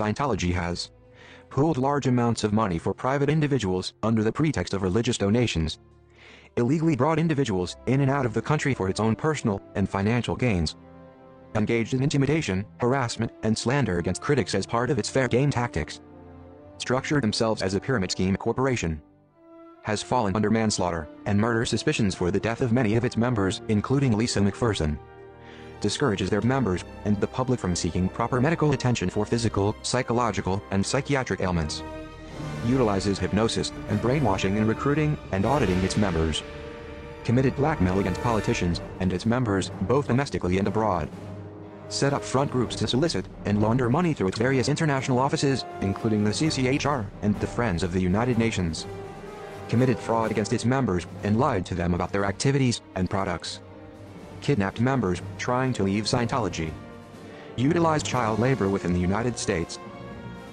Scientology has pooled large amounts of money for private individuals under the pretext of religious donations, illegally brought individuals in and out of the country for its own personal and financial gains, engaged in intimidation, harassment, and slander against critics as part of its fair game tactics, structured themselves as a pyramid scheme corporation, has fallen under manslaughter and murder suspicions for the death of many of its members, including Lisa McPherson, discourages their members and the public from seeking proper medical attention for physical, psychological, and psychiatric ailments, utilizes hypnosis and brainwashing in recruiting and auditing its members, committed blackmail against politicians and its members both domestically and abroad, set up front groups to solicit and launder money through its various international offices, including the CCHR and the Friends of the United Nations, committed fraud against its members and lied to them about their activities and products, kidnapped members trying to leave Scientology, utilized child labor within the United States,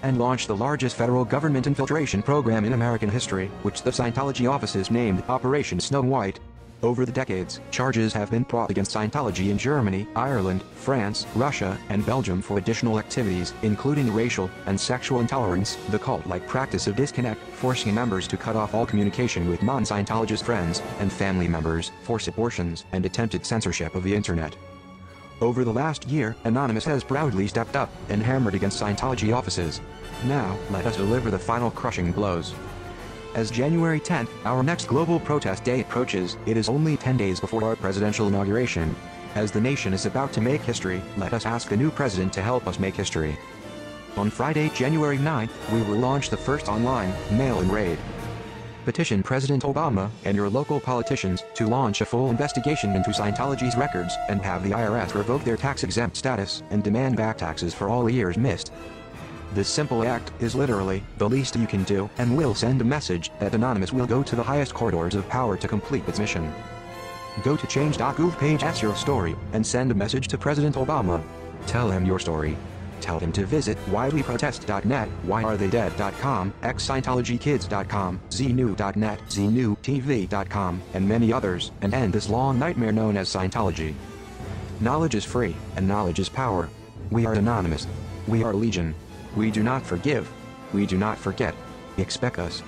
and launched the largest federal government infiltration program in American history, which the Scientology offices named Operation Snow White. Over the decades, charges have been brought against Scientology in Germany, Ireland, France, Russia, and Belgium for additional activities including racial and sexual intolerance, the cult-like practice of disconnect, forcing members to cut off all communication with non-Scientologist friends and family members, forced abortions, and attempted censorship of the internet. Over the last year, Anonymous has proudly stepped up and hammered against Scientology offices. Now, let us deliver the final crushing blows. As January 10th, our next global protest day approaches, it is only 10 days before our presidential inauguration. As the nation is about to make history, let us ask the new president to help us make history. On Friday, January 9th, we will launch the first online, mail-in raid. Petition President Obama and your local politicians to launch a full investigation into Scientology's records and have the IRS revoke their tax-exempt status and demand back taxes for all years missed. This simple act is literally the least you can do and will send a message that Anonymous will go to the highest corridors of power to complete its mission. Go to change.gov page Ask Your Story and send a message to President Obama. Tell him your story. Tell him to visit whyweprotest.net, whyaretheydead.com, xscientologykids.com, znew.net, znewtv.com, and many others, and end this long nightmare known as Scientology. Knowledge is free, and knowledge is power. We are Anonymous. We are Legion. We do not forgive. We do not forget. Expect us.